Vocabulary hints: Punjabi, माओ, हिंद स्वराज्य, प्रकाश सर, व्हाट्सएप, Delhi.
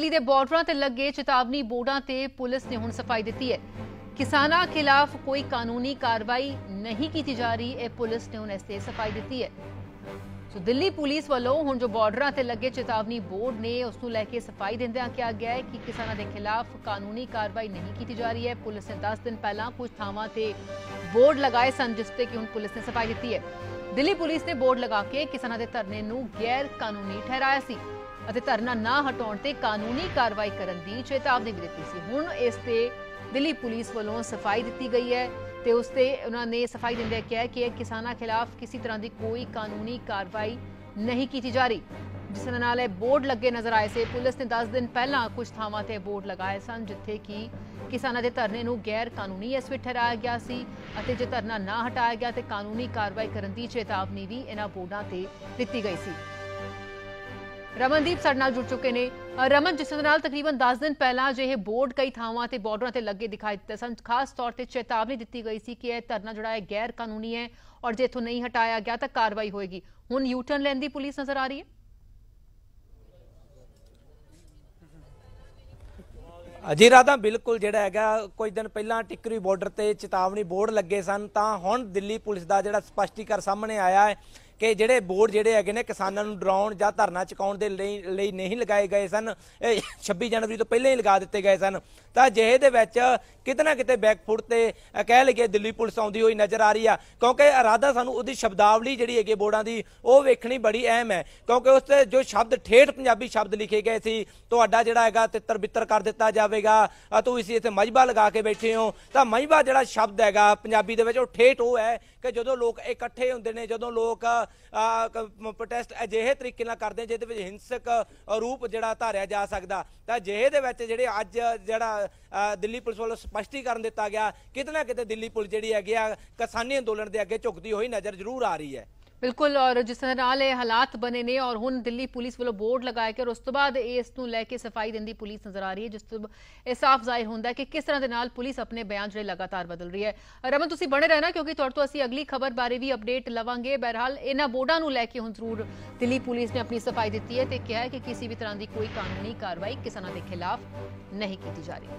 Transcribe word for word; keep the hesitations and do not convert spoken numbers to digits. दिल्ली के बॉर्डर से लगे चेतावनी बोर्डों से पुलिस ने हुण सफाई दी है। किसानों खिलाफ कोई कानूनी कार्रवाई नहीं की जा रही है। पुलिस ने हुण इस ते सफाई दी है। तो दिल्ली पुलिस वालों हुण जो बॉर्डर से लगे चेतावनी बोर्ड ने उसनूं लैके सफाई दिंदियां कहा गया है कि किसानों के खिलाफ कानूनी कार्रवाई नहीं की जा रही है। पुलिस ने दस दिन पहला कुछ थावां ते बोर्ड लगाए सन जिस ते कि हुण पुलिस ने सफाई दी है। दिल्ली पुलिस ने बोर्ड लगा के किसानों के धरने नूं गैर कानूनी ठहराया सी। धरना ना हटाने ते कानूनी कार्रवाई करने की चेतावनी भी दी सी। हुण इस ते दिल्ली पुलिस वालों सफाई दी गई है ते उस ते उन्होंने सफाई दिंदे कहा कि किसानों खिलाफ किसी तरह की कोई कानूनी कार्रवाई नहीं की जा रही। जिस नाल ये बोर्ड लगे नजर आए से। पुलिस ने दस दिन पहला कुछ थावां ते बोर्ड लगाए सन जिथे कि किसानों के धरने नूं गैर कानूनी इस विच ठहराया गया सी अते जे धरना ना हटाया गया तो कानूनी कार्रवाई करने की चेतावनी भी इन्हां बोर्डां ते दित्ती गई सी। रमनदीप साडे नाल जुड़ चुके ने। रमन, जिस नाल तकरीबन दस दिन पहला जो यह बोर्ड कई थावां ते बॉर्डर ते लगे दिखाई दिते सन, खास तौर पर चेतावनी दी गई सी कि यह धरना जोड़ा है गैर कानूनी है और जे इथों नहीं हटाया गया तो कार्रवाई होएगी। हुण यू टर्न लैंदी पुलिस नजर आ रही है। जी राधा, बिल्कुल जोड़ा है कुछ दिन पहला टिकरी बॉर्डर से चेतावनी बोर्ड लगे सन तो हुण दिल्ली पुलिस का जोड़ा स्पष्टीकरण सामने आया है कि जोड़े बोर्ड जोड़े है ने किसानों डराने या धरना चुकाने के लिए लिए नहीं लगाए गए सन, छब्बी जनवरी तो पहले ही लगा दिते गए सन। तो अजिहे दे विच किते ना किते बैकफुट ते कह लईए दिल्ली पुलिस आउंदी होई नज़र आ रही है, क्योंकि इरादा सानू उहदी शब्दावली जिहड़ी हैगी बोर्डां दी वो वेखणी बड़ी अहम है, क्योंकि उसते जो शब्द ठेठ पंजाबी शब्द लिखे गए सी तुहाडा जिहड़ा हैगा तित्तर बित्तर कर दिता जाएगा, तुसीं इसी इत्थे मजबा लगा के बैठे हो। तो मजबा जिहड़ा शब्द हैगा पंजाबी दे विच ओह ठेठ वो है कि जदों लोग इकट्ठे हुंदे ने, जदों लोग प्रोटेस्ट अजिहे तरीके नाल करदे ने जिहदे विच हिंसक रूप जिहड़ा धारिया जा सकदा। तो अजिहे दे विच जिहड़े अज जिहड़ा दिल्ली पुलिस वालों स्पष्टीकरण दिता गया कितने ना कितने दिल्ली पुलिस जी है किसानी अंदोलन के अगे झुकती हुई नजर जरूर आ रही है। बिल्कुल, और जिस तरह हालात बने ने और हुण दिल्ली पुलिस वालों बोर्ड लगाए के और उस तो बाद इस नूं लैके सफाई देंदी पुलिस नजर आ रही है, जिस तो यह साफ जाहिर होंदा है कि किस तरह के नाल पुलिस अपने बयान जो लगातार बदल रही है। रमन, तुसीं बने रहना क्योंकि तुहाडे तो असीं अगली खबर बारे भी अपडेट लवांगे। बहरहाल इन्हां बोर्डां नूं लैके हुण जरूर दिल्ली पुलिस ने अपनी सफाई दी है तो कहा है कि किसी भी तरह की कोई कानूनी कार्रवाई किसानों के खिलाफ नहीं की जा रही।